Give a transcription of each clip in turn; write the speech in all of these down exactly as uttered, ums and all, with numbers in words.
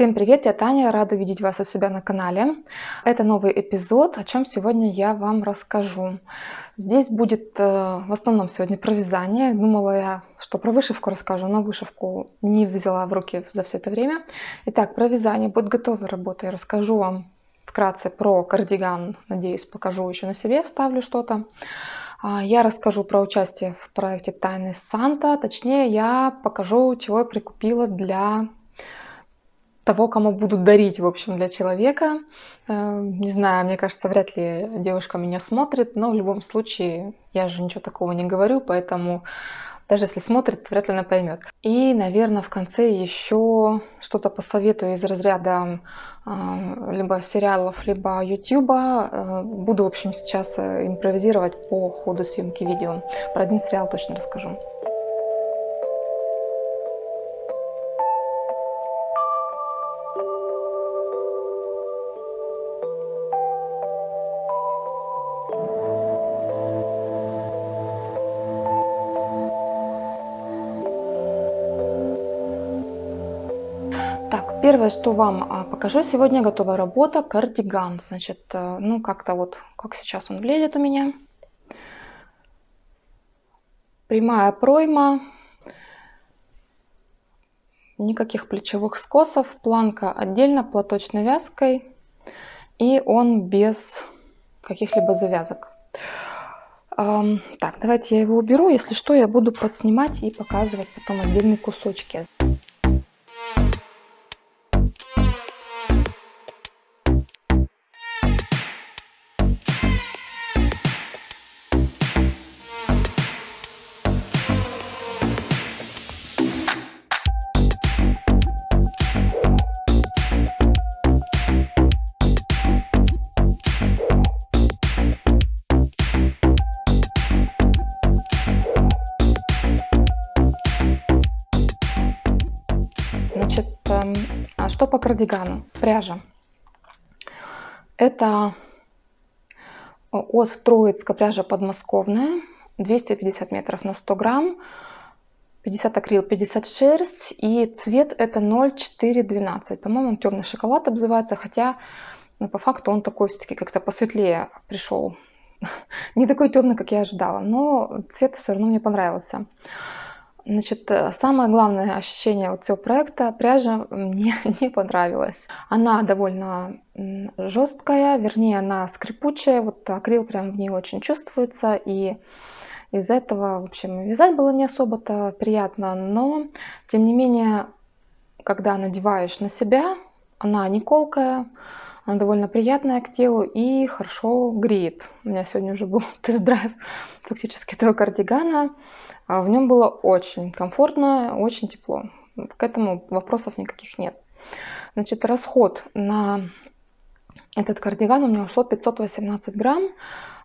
Всем привет, я Таня, рада видеть вас у себя на канале. Это новый эпизод, о чем сегодня я вам расскажу. Здесь будет в основном сегодня про вязание. Думала я, что про вышивку расскажу, но вышивку не взяла в руки за все это время. Итак, про вязание будет готовая работа. Я расскажу вам вкратце про кардиган. Надеюсь, покажу еще на себе, вставлю что-то. Я расскажу про участие в проекте «Тайный Санта». Точнее, я покажу, чего я прикупила для того, кому буду дарить, в общем, для человека. Не знаю, мне кажется, вряд ли девушка меня смотрит, но в любом случае я же ничего такого не говорю, поэтому даже если смотрит, вряд ли она поймет. И, наверное, в конце еще что-то посоветую из разряда либо сериалов, либо ютуба. Буду, в общем, сейчас импровизировать по ходу съемки видео. Про один сериал точно расскажу. Первое, что вам покажу сегодня, готовая работа, кардиган. Значит, ну как-то вот, как сейчас он выглядит у меня. Прямая пройма, никаких плечевых скосов, планка отдельно, платочной вязкой. И он без каких-либо завязок. Так, давайте я его уберу. Если что, я буду подснимать и показывать потом отдельные кусочки. Что по кардигану? Пряжа. Это от Троицка пряжа подмосковная, двести пятьдесят метров на сто грамм, пятьдесят акрил, пятьдесят шерсть, и цвет это ноль четыре двенадцать. По-моему, он темный шоколад обзывается, хотя ну, по факту он такой все-таки как-то посветлее пришел. Не такой темный, как я ожидала, но цвет все равно мне понравился. Значит, самое главное ощущение от всего проекта, пряжа мне не понравилась. Она довольно жесткая, вернее, она скрипучая, вот акрил прям в ней очень чувствуется, и из-за этого, в общем, вязать было не особо-то приятно, но, тем не менее, когда надеваешь на себя, она не колкая, она довольно приятная к телу и хорошо греет. У меня сегодня уже был тест-драйв фактически этого кардигана. В нем было очень комфортно, очень тепло. К этому вопросов никаких нет. Значит, расход на этот кардиган у меня ушло пятьсот восемнадцать грамм.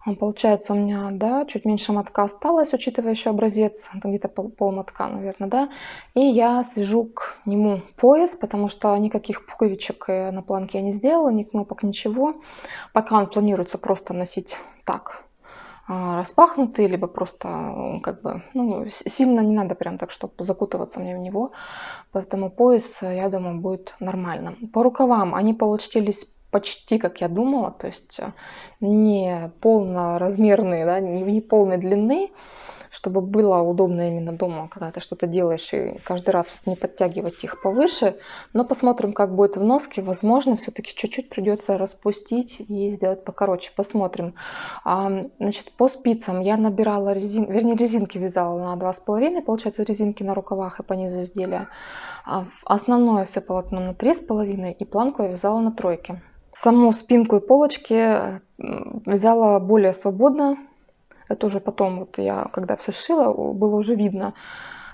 Он, получается, у меня, да, чуть меньше мотка осталось, учитывая еще образец, где-то пол, пол мотка, наверное, да. И я свяжу к нему пояс, потому что никаких пуговичек на планке я не сделала, ни кнопок, ничего. Пока он планируется просто носить так, распахнутый, либо просто как бы, ну, сильно не надо прям так, чтобы закутываться мне в него. Поэтому пояс, я думаю, будет нормально. По рукавам они получились почти, как я думала, то есть не полноразмерные, да, не, не полной длины, чтобы было удобно именно дома, когда ты что-то делаешь, и каждый раз не подтягивать их повыше. Но посмотрим, как будет в носке. Возможно, все-таки чуть-чуть придется распустить и сделать покороче. Посмотрим. Значит, по спицам я набирала резин, вернее, резинки вязала на два с половиной, получается, резинки на рукавах и по низу изделия. Основное все полотно на три с половиной, и планку я вязала на тройке. Саму спинку и полочки вязала более свободно. Это уже потом, вот я когда все сшила, было уже видно,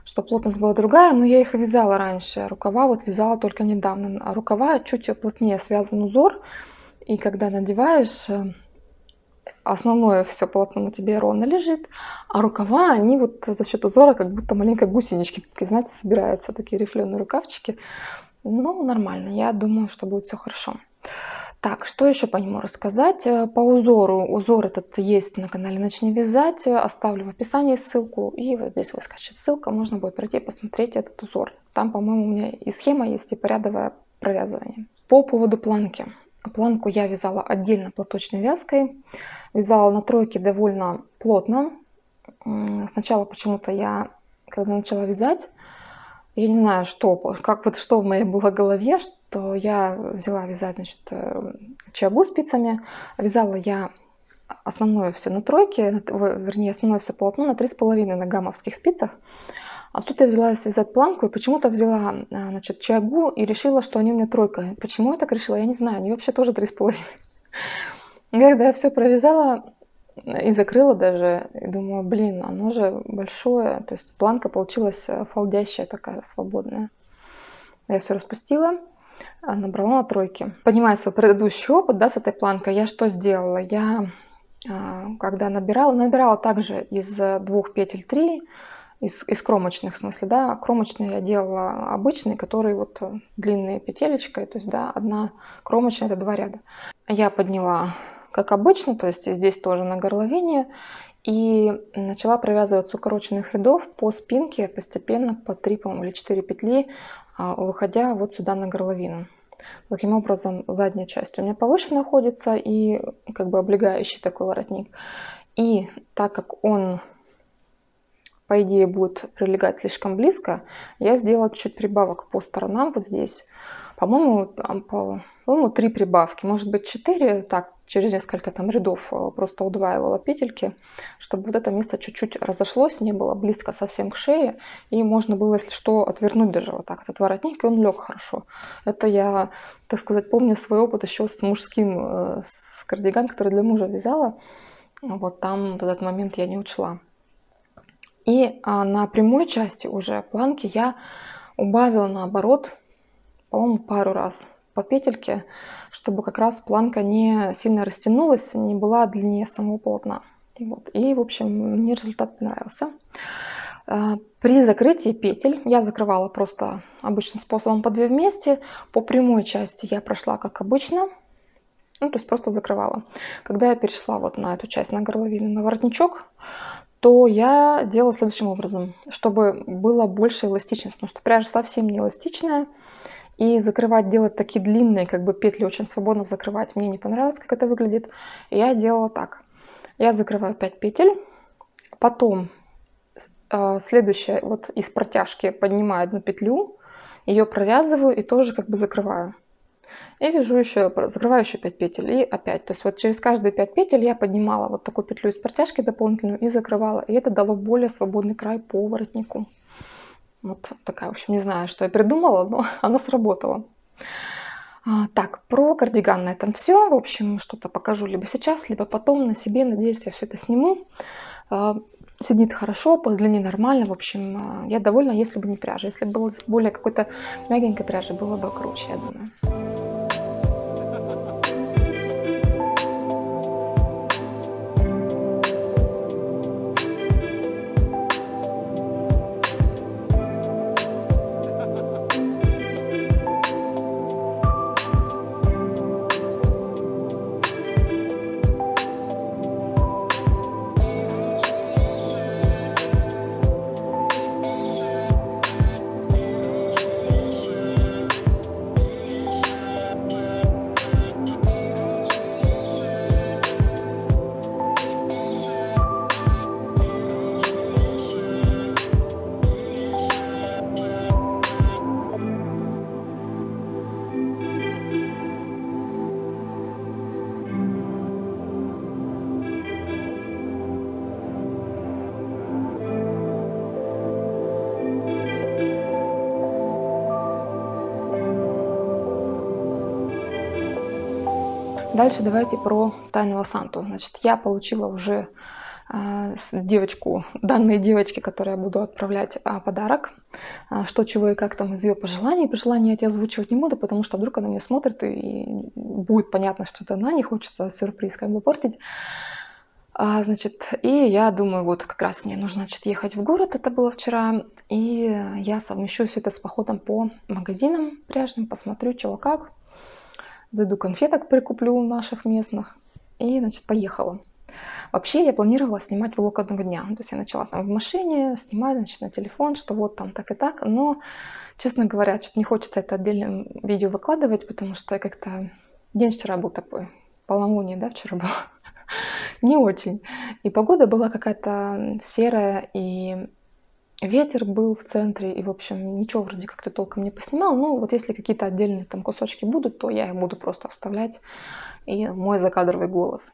что плотность была другая, но я их вязала раньше. Рукава вот вязала только недавно. А рукава чуть плотнее связан узор, и когда надеваешь, основное все полотно на тебе ровно лежит, а рукава, они вот за счет узора как будто маленькие гусенички, такие, знаете, собираются такие рифленые рукавчики. Ну, нормально, я думаю, что будет все хорошо. Так, что еще по нему рассказать? По узору. Узор этот есть на канале «Начни вязать». Оставлю в описании ссылку. И вот здесь выскочит ссылка. Можно будет пройти и посмотреть этот узор. Там, по-моему, у меня и схема есть, и порядовая провязывания. По поводу планки. Планку я вязала отдельно платочной вязкой. Вязала на тройке довольно плотно. Сначала почему-то я, когда начала вязать, я не знаю, что, как вот что в моей было голове, что я взяла вязать, значит, чабу спицами. Вязала я основное все на тройке, вернее, основное все полотно на три с половиной на гаммовских спицах. А тут я взяла связать планку и почему-то взяла, значит, чагу и решила, что они у меня тройка. Почему я так решила, я не знаю, они вообще тоже три с половиной. Когда я все провязала и закрыла даже, и думаю, блин, оно же большое. То есть планка получилась фалдящая такая, свободная. Я все распустила, набрала на тройке. Понимая свой предыдущий опыт, да, с этой планкой, я что сделала? Я, когда набирала, набирала также из двух петель три. Из, из кромочных, в смысле, да, кромочные я делала обычные, которые вот длинные петелечкой, то есть, да, одна кромочная, это два ряда. Я подняла, как обычно, то есть здесь тоже на горловине, и начала провязывать с укороченных рядов по спинке постепенно по три, по-моему, или четыре петли, выходя вот сюда на горловину. Таким образом, задняя часть у меня повыше находится и как бы облегающий такой воротник. И так как он, по идее, будет прилегать слишком близко, я сделала чуть прибавок по сторонам вот здесь. По-моему, по-моему, три прибавки, может быть четыре, так, через несколько там рядов просто удваивала петельки, чтобы вот это место чуть-чуть разошлось, не было близко совсем к шее, и можно было, если что, отвернуть даже вот так этот воротник, и он лег хорошо. Это я, так сказать, помню свой опыт еще с мужским, с кардиганом, который для мужа вязала. Вот там вот этот момент я не учла. И а, на прямой части уже планки я убавила наоборот, по-моему, пару раз по петельке, чтобы как раз планка не сильно растянулась, не была длиннее самого полотна. Вот. И, в общем, мне результат понравился. А, при закрытии петель я закрывала просто обычным способом по две вместе. По прямой части я прошла как обычно. Ну, то есть просто закрывала. Когда я перешла вот на эту часть, на горловину, на воротничок, то я делала следующим образом, чтобы было больше эластичности, потому что пряжа совсем не эластичная, и закрывать, делать такие длинные, как бы петли очень свободно закрывать, мне не понравилось, как это выглядит. Я делала так. Я закрываю пять петель, потом э, следующая вот из протяжки поднимаю одну петлю, ее провязываю и тоже как бы закрываю. И вяжу еще, закрываю еще пять петель и опять. То есть вот через каждые пять петель я поднимала вот такую петлю из протяжки дополнительную и закрывала. И это дало более свободный край по воротнику. Вот такая, в общем, не знаю, что я придумала, но она сработала. А, так, про кардиган на этом все. В общем, что-то покажу либо сейчас, либо потом на себе. Надеюсь, я все это сниму. А, сидит хорошо, по длине нормально. В общем, я довольна, если бы не пряжа. Если бы было более какой-то мягенькой пряжи, было бы круче, я думаю. Дальше давайте про Тайного Санту. Значит, я получила уже э, девочку, данные девочки, которые я буду отправлять э, подарок. Э, что, чего и как там из ее пожеланий. Пожелания я тебе озвучивать не буду, потому что вдруг она меня смотрит и будет понятно, что это она, не хочется сюрприз как бы портить. А, значит, и я думаю, вот как раз мне нужно, значит, ехать в город, это было вчера, и я совмещу все это с походом по магазинам пряжным, посмотрю, чего как. Зайду конфеток прикуплю наших местных и, значит, поехала. Вообще я планировала снимать влог одного дня, то есть я начала там в машине снимать, значит, на телефон, что вот там так и так, но, честно говоря, что-то не хочется это отдельным видео выкладывать, потому что как-то день вчера был такой, полнолуние, да, вчера было, не очень, и погода была какая-то серая, и ветер был в центре, и, в общем, ничего вроде как-то толком не поснимал, но вот если какие-то отдельные там кусочки будут, то я их буду просто вставлять, и мой закадровый голос.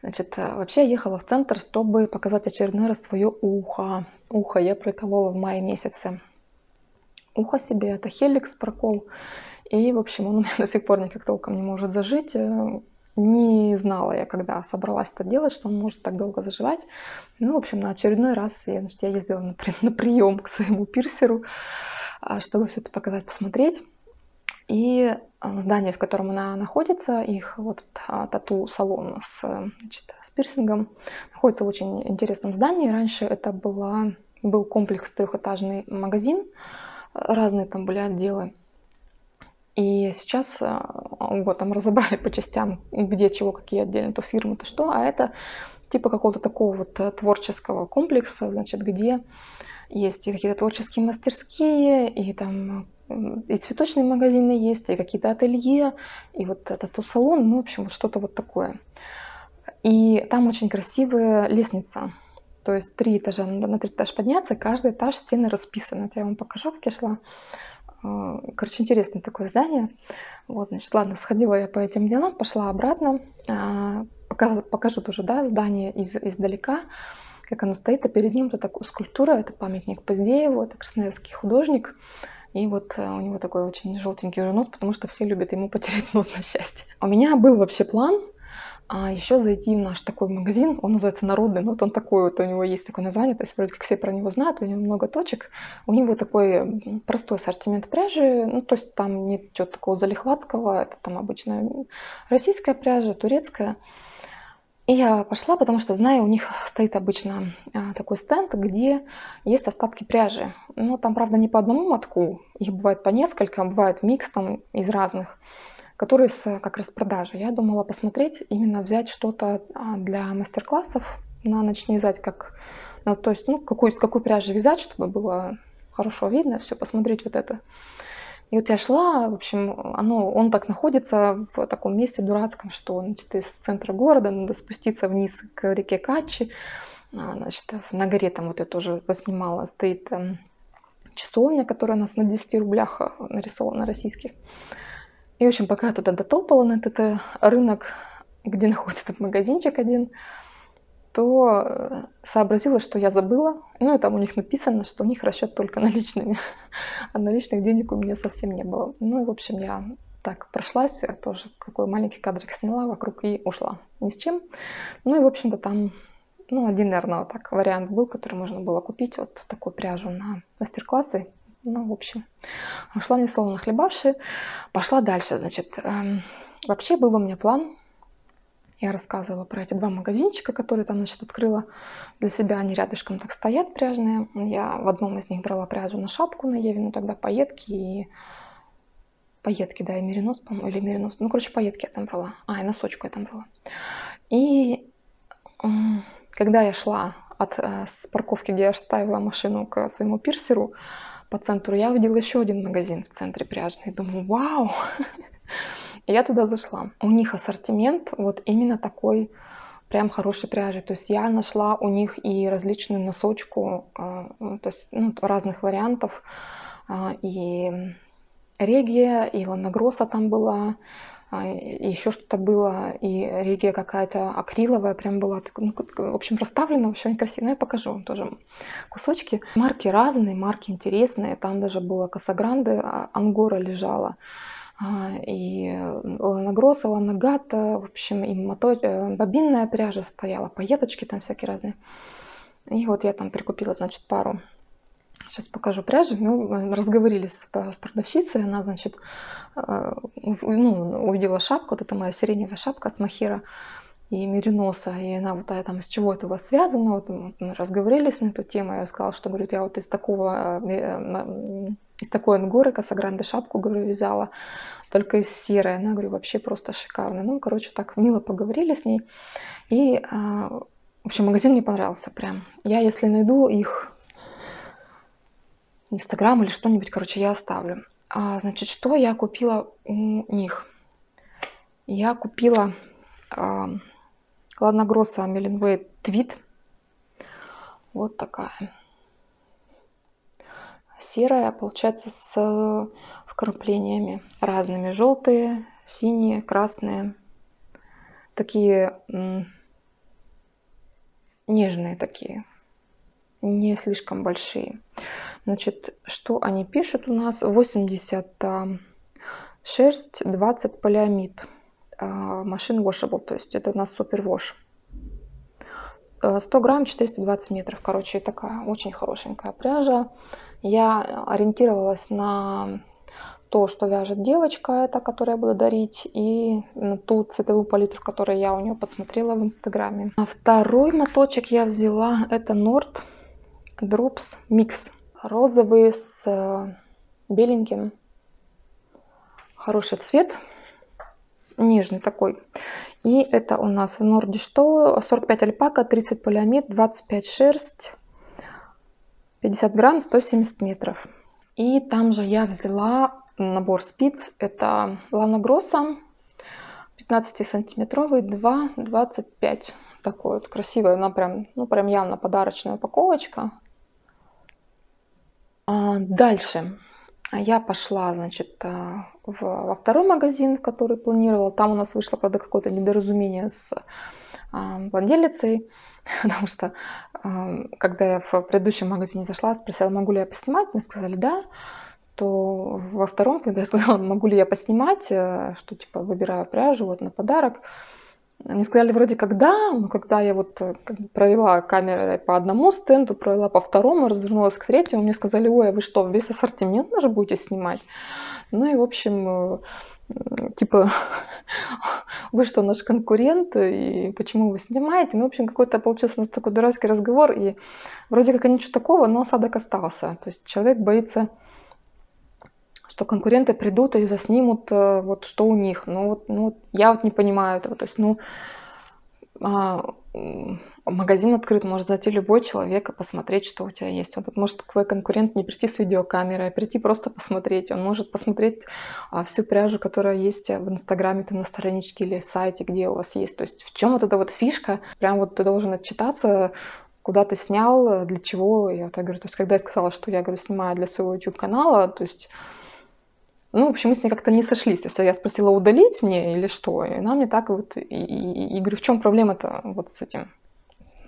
Значит, вообще я ехала в центр, чтобы показать очередной раз свое ухо. Ухо я проколола в мае месяце. Ухо себе, это хеликс прокол. И, в общем, он у меня до сих пор никак толком не может зажить. Не знала я, когда собралась это делать, что он может так долго заживать. Ну, в общем, на очередной раз я, значит, я ездила на, при... на прием к своему пирсеру, чтобы все это показать, посмотреть. И здание, в котором она находится, их вот тату-салон с, значит, с пирсингом, находится в очень интересном здании. Раньше это была, был комплекс трехэтажный магазин, разные там были отделы. И сейчас вот там разобрали по частям, где чего, какие отдельно, то фирмы, то что. А это типа какого-то такого вот творческого комплекса, значит, где есть и какие-то творческие мастерские, и там... и цветочные магазины есть, и какие-то ателье, и вот тату-салон, ну, в общем, вот что-то вот такое. И там очень красивая лестница, то есть три этажа, надо на три этаж подняться, каждый этаж стены расписаны. Я вам покажу, как я шла. Короче, интересное такое здание. Вот, значит, ладно, сходила я по этим делам, пошла обратно, покажу, покажу тоже, да, здание из, издалека, как оно стоит, а перед ним вот такая скульптура, это памятник Поздееву, это красноярский художник. И вот у него такой очень желтенький уже нос, потому что все любят ему потерять нос на счастье. У меня был вообще план а еще зайти в наш такой магазин, он называется «Народный», но вот он такой вот, у него есть такое название, то есть вроде как все про него знают, у него много точек, у него такой простой ассортимент пряжи, ну то есть там нет чего такого залихватского, это там обычная российская пряжа, турецкая. И я пошла, потому что, знаю, у них стоит обычно такой стенд, где есть остатки пряжи. Но там, правда, не по одному мотку, их бывает по несколько, бывает микс там из разных, которые с как раз продажи. Я думала посмотреть, именно взять что-то для мастер-классов на ночь, не вязать, как, ну, то есть, ну, какую, с какой пряжи вязать, чтобы было хорошо видно, все, посмотреть вот это. И вот я шла, в общем, оно, он так находится в таком месте дурацком, что, значит, из центра города надо спуститься вниз к реке Качи. Значит, на горе там, вот я тоже поснимала, стоит часовня, которая у нас на десяти рублях нарисована российских. И, в общем, пока я туда дотопала, на этот рынок, где находится этот магазинчик один, то сообразила, что я забыла. Ну и там у них написано, что у них расчет только наличными. А наличных денег у меня совсем не было. Ну и, в общем, я так прошлась, я тоже какой маленький кадрик сняла вокруг и ушла ни с чем. Ну и, в общем-то, там, ну, один, наверное, вот так вариант был, который можно было купить, вот такую пряжу на мастер-классы. Ну, в общем, ушла не словно хлебавши. Пошла дальше, значит. Эм, вообще был у меня план. Я рассказывала про эти два магазинчика, которые там, значит, открыла для себя. Они рядышком так стоят, пряжные. Я в одном из них брала пряжу на шапку, на Евину тогда пайетки и... Пайетки, да, и меринос, по-моему, или меринос. Ну, короче, пайетки я там брала. А, и носочку я там брала. И когда я шла от, с парковки, где я ставила машину, к своему пирсеру по центру, я увидела еще один магазин в центре пряжный. Думаю, вау! Я туда зашла. У них ассортимент вот именно такой прям хорошей пряжи. То есть я нашла у них и различную носочку, то есть, ну, разных вариантов. И регия, и Лана Гросса там была, и еще что-то было. И регия какая-то акриловая прям была. Ну, в общем, расставлена очень красиво. Я покажу вам тоже кусочки. Марки разные, марки интересные. Там даже была Касагранде, Ангора лежала. И Лана Гросса, Лана Гата, в общем, и мото... бобинная пряжа стояла, пайеточки там всякие разные. И вот я там прикупила, значит, пару. Сейчас покажу пряжи. Ну, разговорились с продавщицей, она, значит, ну, увидела шапку, вот это моя сиреневая шапка с мохера и мериноса, и она вот, а там, с чего это у вас связано, вот, мы разговорились на эту тему, я сказала, что, говорит, я вот из такого из такой ангоры Касагранде шапку, говорю, вязала, только из серой. Она, говорю, вообще просто шикарно. Ну, короче, так мило поговорили с ней. И, в общем, магазин мне понравился прям. Я, если найду их Инстаграм или что-нибудь, короче, я оставлю. А, значит, что я купила у них? Я купила а, Лана Гросса Меленвей Твит. Вот такая. Серая, получается, с вкраплениями разными. Желтые, синие, красные. Такие нежные такие. Не слишком большие. Значит, что они пишут у нас? восемьдесят шерсть, двадцать полиамид. Машин washable, то есть это у нас супер вош. сто грамм, четыреста двадцать метров. Короче, такая очень хорошенькая пряжа. Я ориентировалась на то, что вяжет девочка, это, которую я буду дарить, и на ту цветовую палитру, которую я у нее подсмотрела в Инстаграме. А второй моточек я взяла, это Nord Drops Mix. Розовый с беленьким. Хороший цвет. Нежный такой. И это у нас Nord Drops сорок пять альпака, тридцать полиамид, двадцать пять шерсть, пятьдесят грамм, сто семьдесят метров. И там же я взяла набор спиц. Это Lana Grossa пятнадцатисантиметровый, два двадцать пять. Такой вот красивый. Она прям, ну, прям явно подарочная упаковочка. А дальше я пошла, значит, в, во второй магазин, который планировала. Там у нас вышло, правда, какое-то недоразумение с а, владелицей. Потому что, когда я в предыдущем магазине зашла, спросила, могу ли я поснимать, мне сказали «да», то во втором, когда я сказала, могу ли я поснимать, что типа выбираю пряжу вот на подарок, мне сказали вроде как «да», но когда я вот провела камерой по одному стенду, провела по второму, развернулась к третьему, мне сказали «ой, а вы что, весь ассортимент же будете снимать?» Ну и, в общем, типа, вы что, наш конкурент, и почему вы снимаете? Ну, в общем, какой-то получился у нас такой дурацкий разговор, и вроде как ничего такого, но осадок остался. То есть человек боится, что конкуренты придут и заснимут, вот что у них. Ну, вот, ну я вот не понимаю этого. То есть, ну, а, магазин открыт, может зайти любой человек и посмотреть, что у тебя есть. Он может твой конкурент не прийти с видеокамерой, а прийти просто посмотреть. Он может посмотреть а, всю пряжу, которая есть в Инстаграме, там на страничке или сайте, где у вас есть. То есть в чем вот эта вот фишка? Прям вот ты должен отчитаться, куда ты снял, для чего. Я вот так говорю, то есть когда я сказала, что я, говорю, снимаю для своего YouTube-канала, то есть... Ну, в общем, мы с ней как-то не сошлись. То есть я спросила, удалить мне или что? И она мне так вот... И, и, и говорю, в чем проблема-то вот с этим?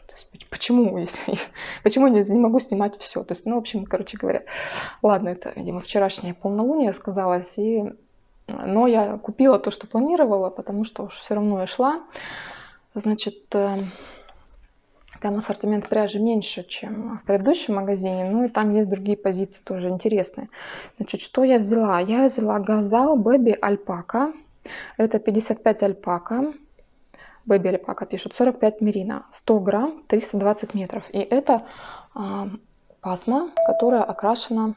То есть, почему, если... Почему я не могу снимать все? То есть, ну, в общем, короче говоря... Ладно, это, видимо, вчерашнее полнолуние сказалось. И... Но я купила то, что планировала, потому что уж все равно я шла. Значит, там ассортимент пряжи меньше, чем в предыдущем магазине. Ну, и там есть другие позиции тоже интересные. Значит, что я взяла? Я взяла Gazal Baby Alpaca. Это пятьдесят пять альпака. Baby Alpaca пишут. сорок пять мерина. сто грамм, триста двадцать метров. И это а, пасма, которая окрашена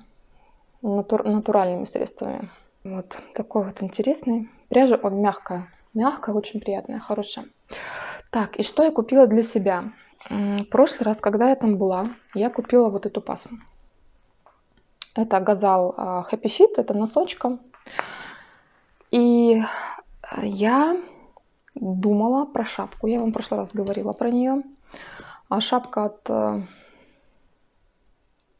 натур натуральными средствами. Вот такой вот интересный. Пряжа, он мягкая. Мягкая, очень приятная, хорошая. Так, и что я купила для себя? В прошлый раз, когда я там была, я купила вот эту пасму. Это Gazzal Happy Feet, это носочка. И я думала про шапку. Я вам в прошлый раз говорила про нее. А шапка от...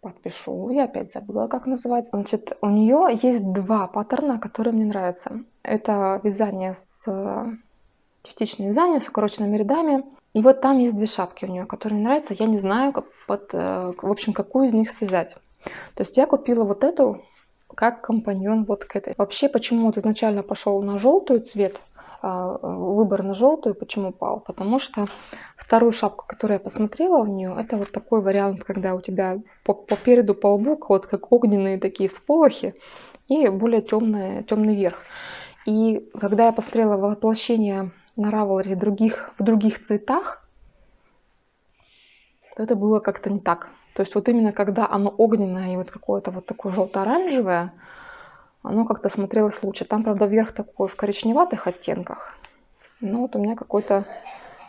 Подпишу. Я опять забыла, как называется. Значит, у нее есть два паттерна, которые мне нравятся. Это вязание с... Частичное вязание с укороченными рядами. И вот там есть две шапки у нее, которые мне нравятся. Я не знаю, как под, в общем, какую из них связать. То есть я купила вот эту как компаньон вот к этой. Вообще, почему вот изначально пошел на желтую цвет, выбор на желтую, почему пал? Потому что вторую шапку, которую я посмотрела у нее, это вот такой вариант, когда у тебя по, по переду, по лбу, вот как огненные такие всполохи и более темный, темный верх. И когда я посмотрела воплощение на Ravelry других, в других цветах, то это было как-то не так. То есть вот именно когда оно огненное и вот какое-то вот такое желто-оранжевое, оно как-то смотрелось лучше. Там, правда, вверх такой в коричневатых оттенках. Но вот у меня какой-то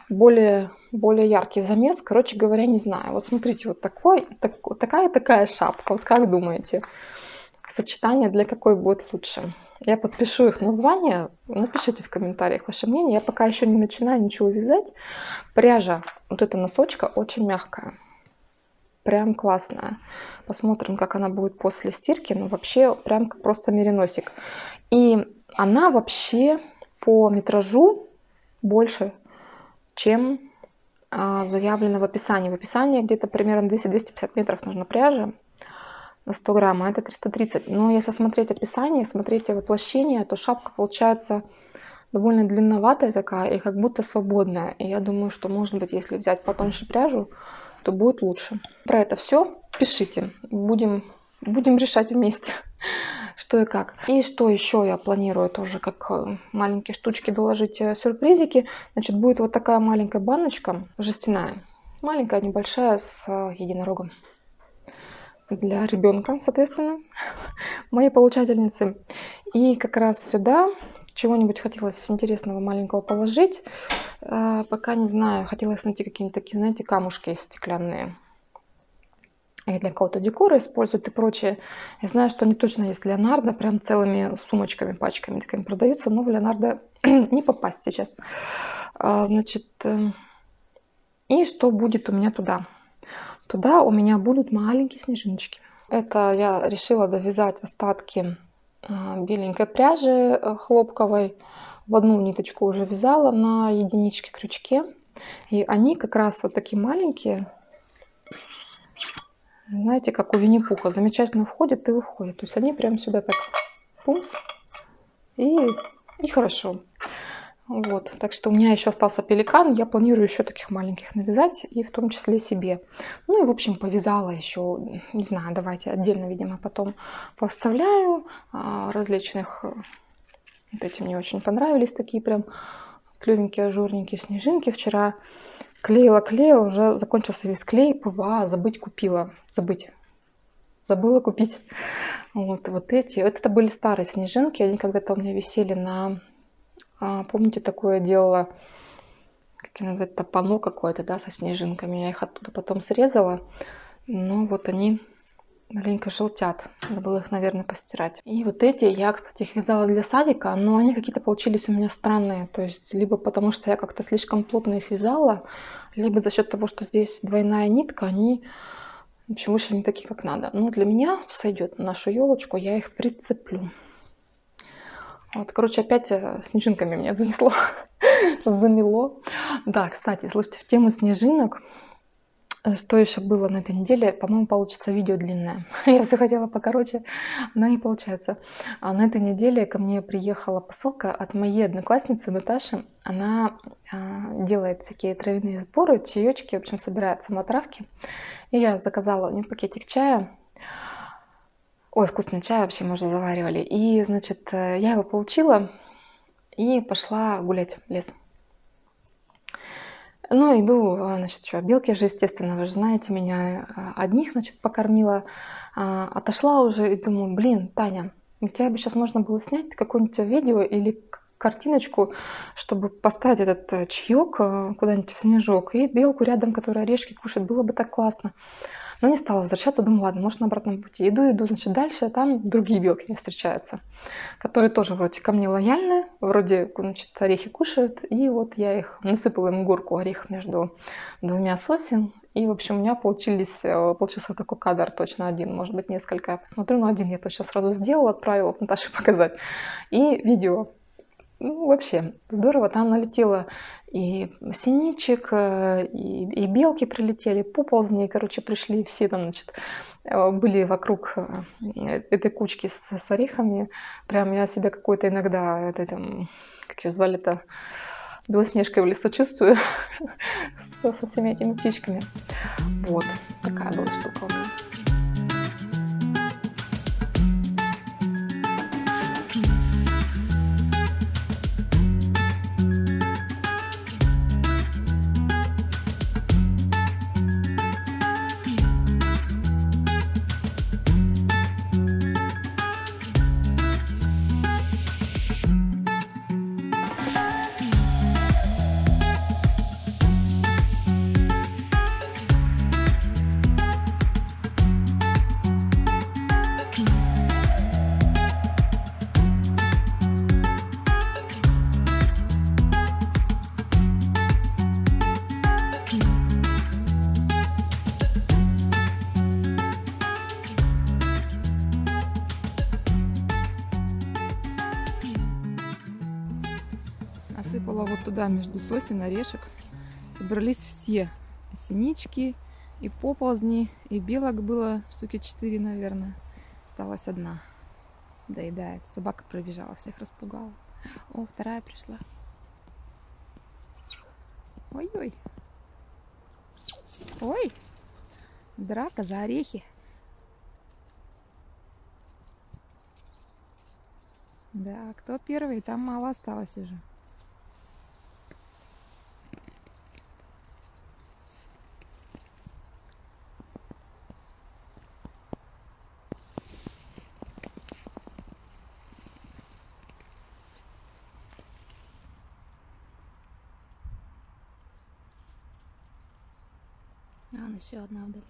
более, более яркий замес. Короче говоря, не знаю. Вот смотрите, вот такой, так, такая-такая шапка. Вот как думаете, сочетание для какой будет лучше? Я подпишу их название. Напишите в комментариях ваше мнение. Я пока еще не начинаю ничего вязать. Пряжа вот эта носочка очень мягкая. Прям классная. Посмотрим, как она будет после стирки. Но вообще прям как просто мериносик. И она вообще по метражу больше, чем а, заявлено в описании. В описании где-то примерно двести-двести пятьдесят метров нужно пряжи на сто грамм, а это триста тридцать. Но если смотреть описание, смотреть воплощение, то шапка получается довольно длинноватая такая и как будто свободная. И я думаю, что, может быть, если взять потоньше пряжу, то будет лучше. Про это все пишите. Будем, будем решать вместе, что и как. И что еще я планирую тоже, как маленькие штучки доложить, сюрпризики. Значит, будет вот такая маленькая баночка жестяная. Маленькая, небольшая, с единорогом. Для ребенка, соответственно, моей получательницы. И как раз сюда чего-нибудь хотелось интересного маленького положить. Пока не знаю. Хотелось найти какие-нибудь такие, знаете, камушки стеклянные. И для какого-то декора используют и прочее. Я знаю, что они точно есть в Леонардо, прям целыми сумочками, пачками такими продаются, но в Леонардо не попасть сейчас. Значит, и что будет у меня туда? Туда у меня будут маленькие снежиночки. Это я решила довязать остатки беленькой пряжи хлопковой. В одну ниточку уже вязала на единичке-крючке. И они как раз вот такие маленькие. Знаете, как у Винни-Пуха. Замечательно входят и выходят. То есть они прям сюда так пумс. И, и хорошо. Вот, так что у меня еще остался пеликан, я планирую еще таких маленьких навязать, и в том числе себе. Ну и, в общем, повязала еще, не знаю, давайте отдельно, видимо, потом поставляю различных, вот эти мне очень понравились, такие прям клевенькие, ажурненькие снежинки. Вчера клеила-клеила, уже закончился весь клей, ПВА, забыть купила, забыть. Забыла купить вот, вот эти. Вот это были старые снежинки, они когда-то у меня висели на... Помните, такое делала, как ее называют, топано какое-то, да, со снежинками. Я их оттуда потом срезала, но вот они маленько желтят. Надо было их, наверное, постирать. И вот эти я, кстати, их вязала для садика, но они какие-то получились у меня странные. То есть, либо потому что я как-то слишком плотно их вязала, либо за счет того, что здесь двойная нитка, они, в общем, вышли не такие, как надо. Но для меня сойдет на нашу елочку, я их прицеплю. Вот, короче, опять снежинками меня занесло, замело. Да, кстати, слушайте, в тему снежинок, что еще было на этой неделе, по-моему, получится видео длинное. Я все хотела покороче, но не получается. А на этой неделе ко мне приехала посылка от моей одноклассницы Наташи. Она а, делает всякие травяные сборы, чаечки, в общем, собирает самотравки. И я заказала у нее пакетик чая. Ой, вкусный чай вообще, мы уже заваривали. И, значит, я его получила и пошла гулять в лес. Ну, иду, значит, что, белки же, естественно, вы же знаете меня. Одних, значит, покормила. Отошла уже и думаю, блин, Таня, у тебя бы сейчас можно было снять какое-нибудь видео или картиночку, чтобы поставить этот чаек куда-нибудь в снежок. И белку рядом, которая орешки кушает, было бы так классно. Но не стала возвращаться, думаю, ладно, может, на обратном пути. Иду, иду, значит, дальше, а там другие белки мне встречаются, которые тоже вроде ко мне лояльны, вроде, значит, орехи кушают, и вот я их насыпала им горку орехов между двумя сосен, и, в общем, у меня получились, получился такой кадр, точно один, может быть, несколько, я посмотрю, но один я точно сразу сделала, отправила Наташе показать, и видео. Ну, вообще, здорово, там налетело и синичек, и, и белки прилетели, поползни, короче, пришли, все там, значит, были вокруг этой кучки с, с орехами. Прям я себя какой-то иногда, это, там, как ее звали-то, Белоснежкой в лесу чувствую, со, со всеми этими птичками. Вот, такая была штука у меня. насыпала вот туда между сосен, орешек. Собрались все синички и поползни, и белок было штуки четыре, наверное. Осталась одна. Доедает. Собака пробежала, всех распугала. О, вторая пришла. Ой-ой. Ой. Драка за орехи. Да, кто первый, там мало осталось уже. А, вон еще одна вдалеке.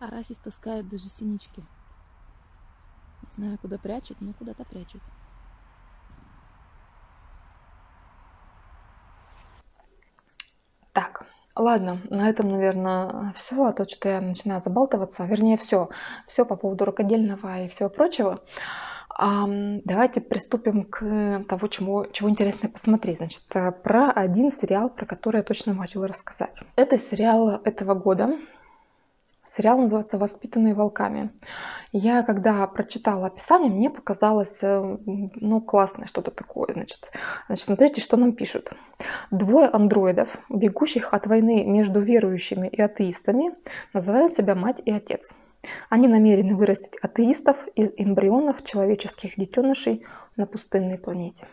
Арахис таскает даже синички. Не знаю, куда прячут, но куда-то прячут. Так, ладно, на этом, наверное, все. А то что я начинаю забалтываться. Вернее, все. Все по поводу рукодельного и всего прочего. А, давайте приступим к тому, чему, чего интересно посмотреть. Значит, про один сериал, про который я точно хотела рассказать. Это сериал этого года. Сериал называется «Воспитанные волками». Я, когда прочитала описание, мне показалось, ну, классное что-то такое. Значит, значит, смотрите, что нам пишут. Двое андроидов, бегущих от войны между верующими и атеистами, называют себя мать и отец. Они намерены вырастить атеистов из эмбрионов человеческих детенышей на пустынной планете.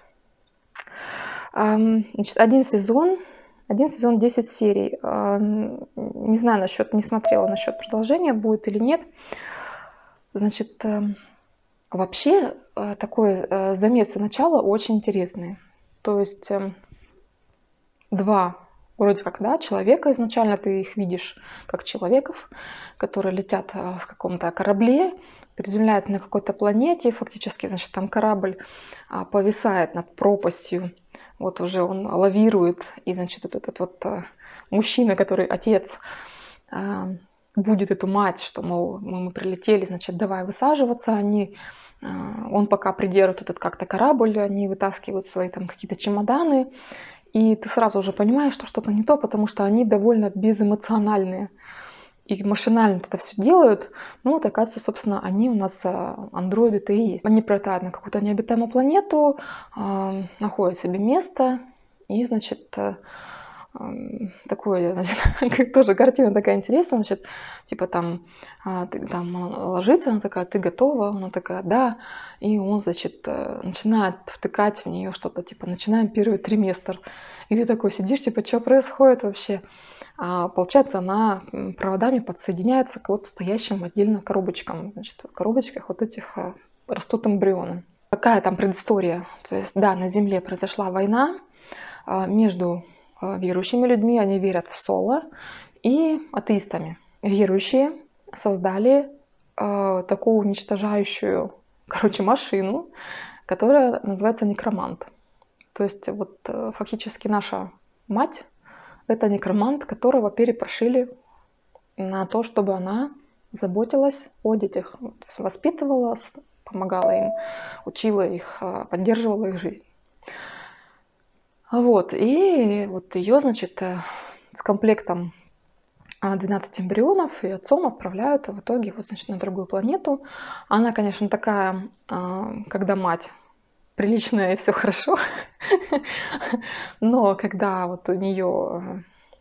Значит, один сезон... Один сезон, десять серий. Не знаю насчет, не смотрела насчет продолжения, будет или нет. Значит, вообще такое замес и начало очень интересные. То есть два, вроде как, да, человека изначально, ты их видишь как человеков, которые летят в каком-то корабле, приземляются на какой-то планете, фактически, значит, там корабль повисает над пропастью. Вот уже он лавирует, и, значит, вот этот вот мужчина, который отец, будет эту мать, что, мол, мы прилетели, значит, давай высаживаться. Они, он пока придерживает этот как-то корабль, они вытаскивают свои там какие-то чемоданы, и ты сразу уже понимаешь, что что-то не то, потому что они довольно безэмоциональные и машинально это все делают. Ну вот, оказывается, собственно, они у нас андроиды-то и есть. Они пролетают на какую-то необитаемую планету, э, находят себе место, и, значит, э, э, такое, значит, тоже картина такая интересная, значит, типа там, э, ты, там ложится, она такая, ты готова, она такая, да, и он, значит, э, начинает втыкать в нее что-то, типа, начинаем первый триместр, и ты такой сидишь, типа, что происходит вообще? А получается, она проводами подсоединяется к вот стоящим отдельно коробочкам. Значит, в коробочках вот этих растут эмбрионы. Какая там предыстория? То есть, да, на Земле произошла война между верующими людьми, они верят в соло, и атеистами. Верующие создали такую уничтожающую, короче, машину, которая называется некромант. То есть, вот фактически наша мать — это некромант, которого перепрошили на то, чтобы она заботилась о детях, то есть воспитывала, помогала им, учила их, поддерживала их жизнь. Вот, и вот ее, значит, с комплектом двенадцати эмбрионов и отцом отправляют в итоге вот, значит, на другую планету. Она, конечно, такая, когда мать приличная и все хорошо, но когда вот у нее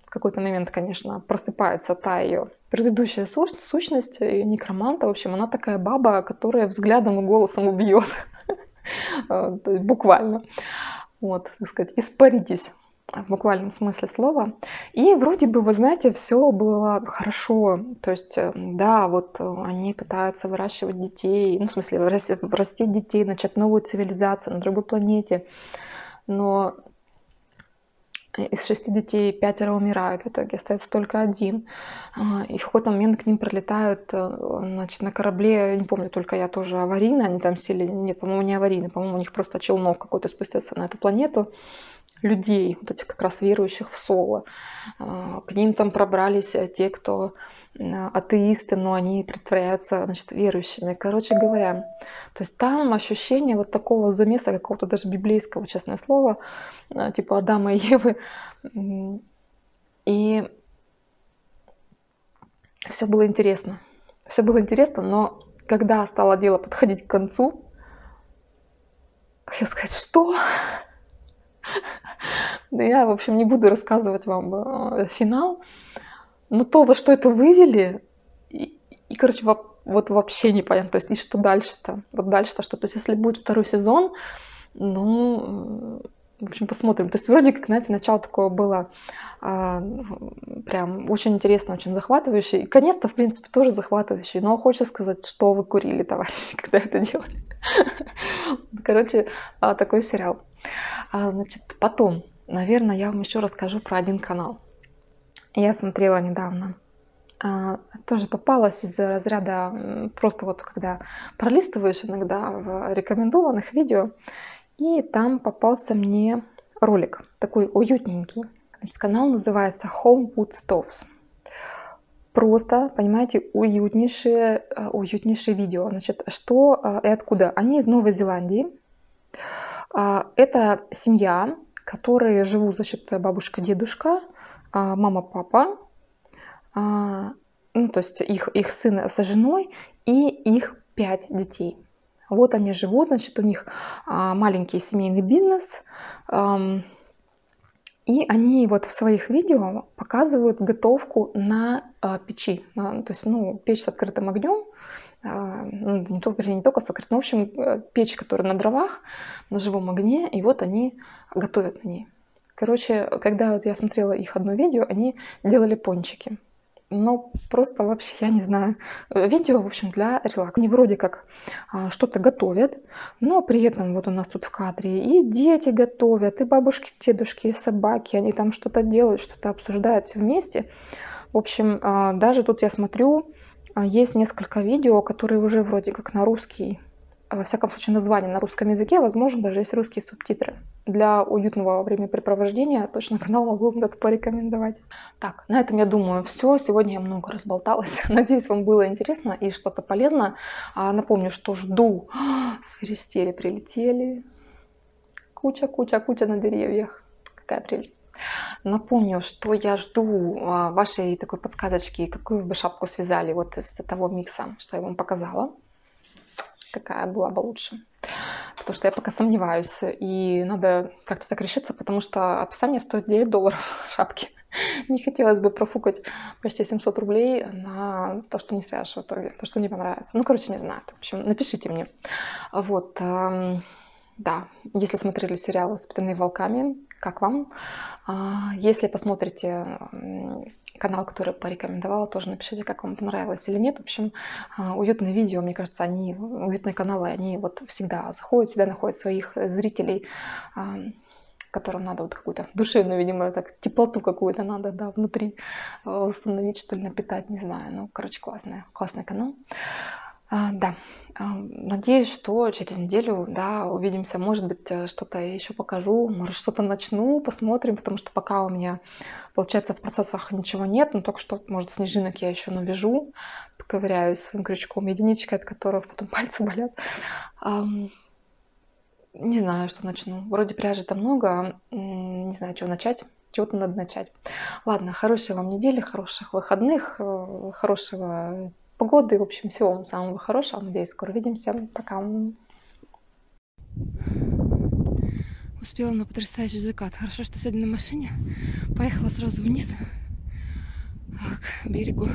в какой-то момент, конечно, просыпается та ее предыдущая сущность, и некроманта, в общем, она такая баба, которая взглядом и голосом убьет, буквально, вот, так сказать, испаритесь в буквальном смысле слова. И вроде бы, вы знаете, все было хорошо, то есть, да, вот они пытаются выращивать детей, ну, в смысле, вырастить детей, начать новую цивилизацию на другой планете, но из шести детей пятеро умирают, в итоге остается только один, и в какой-то момент к ним прилетают, значит, на корабле, не помню, только я тоже аварийно, они там сели, нет, по-моему, не аварийно, по-моему, у них просто челнок какой-то спустился на эту планету, людей, вот этих как раз верующих в соло. К ним там пробрались те, кто атеисты, но они притворяются, значит, верующими. Короче говоря, то есть там ощущение вот такого замеса, какого-то даже библейского, честное слово, типа Адама и Евы. И все было интересно. Все было интересно, но когда стало дело подходить к концу, хотела сказать, что... Я, в общем, не буду рассказывать вам финал. Но то, во что это вывели, и, и короче, во, вот вообще непонятно. То есть, и что дальше-то? Вот дальше-то что? То есть, если будет второй сезон, ну, в общем, посмотрим. То есть, вроде как, знаете, начало такое было а, прям очень интересно, очень захватывающе. И конец-то, в принципе, тоже захватывающий. Но хочется сказать, что вы курили, товарищи, когда это делали. Короче, такой сериал. Значит, потом, наверное, я вам еще расскажу про один канал. Я смотрела недавно, тоже попалась из разряда, просто вот когда пролистываешь иногда в рекомендованных видео, и там попался мне ролик, такой уютненький. Значит, канал называется Homewood Stoffs. Просто, понимаете, уютнейшие, уютнейшие видео. Значит, что и откуда? Они из Новой Зеландии. Это семья, которые живут, значит, бабушка-дедушка, мама-папа, ну, то есть их, их сын со женой и их пять детей. Вот они живут, значит, у них маленький семейный бизнес. И они вот в своих видео показывают готовку на печи. То есть, ну, печь с открытым огнем. Не только, не только с открытым, в общем, печь, которая на дровах, на живом огне. И вот они готовят на ней. Короче, когда вот я смотрела их одно видео, они делали пончики. Но просто вообще, я не знаю, видео, в общем, для релакса. Они вроде как а, что-то готовят, но при этом вот у нас тут в кадре и дети готовят, и бабушки, дедушки, и собаки. Они там что-то делают, что-то обсуждают все вместе. В общем, а, даже тут я смотрю, а, есть несколько видео, которые уже вроде как на русский, во всяком случае, название на русском языке, возможно, даже есть русские субтитры. Для уютного времяпрепровождения точно канал могу вам это порекомендовать. Так, на этом, я думаю, все. Сегодня я много разболталась. Надеюсь, вам было интересно и что-то полезно. Напомню, что жду. Свиристели прилетели. Куча-куча-куча на деревьях. Какая прелесть. Напомню, что я жду вашей такой подсказочки, какую бы шапку связали вот из того микса, что я вам показала. Какая была бы лучше. Потому что я пока сомневаюсь. И надо как-то так решиться, потому что описание стоит девять долларов шапки. Не хотелось бы профукать почти семьсот рублей на то, что не свяжешь в итоге. То, что мне понравится. Ну, короче, не знаю. В общем, напишите мне. Вот. Да. Если смотрели сериал «Воспитанные волками», как вам? Если посмотрите канал, который порекомендовала, тоже напишите, как вам понравилось или нет. В общем, уютные видео, мне кажется, они, уютные каналы, они вот всегда заходят, всегда находят своих зрителей, которым надо вот какую-то душевную, видимо, так, теплоту какую-то надо, да, внутри установить, что ли, напитать, не знаю. Ну, короче, классная, классный канал. Да, надеюсь, что через неделю, да, увидимся, может быть, что-то я еще покажу, может, что-то начну, посмотрим, потому что пока у меня, получается, в процессах ничего нет, но только что, может, снежинок я еще навяжу, поковыряюсь своим крючком, единичкой, от которых потом пальцы болят. Не знаю, что начну, вроде пряжи-то много, не знаю, чего начать. Чего-то надо начать. Ладно, хорошей вам недели, хороших выходных, хорошего погоды. В общем, всего вам самого хорошего. Надеюсь, скоро увидимся. Пока. Успела на потрясающий закат. Хорошо, что сегодня на машине. Поехала сразу вниз, к берегу.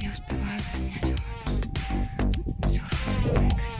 Я успеваю заснять. Все,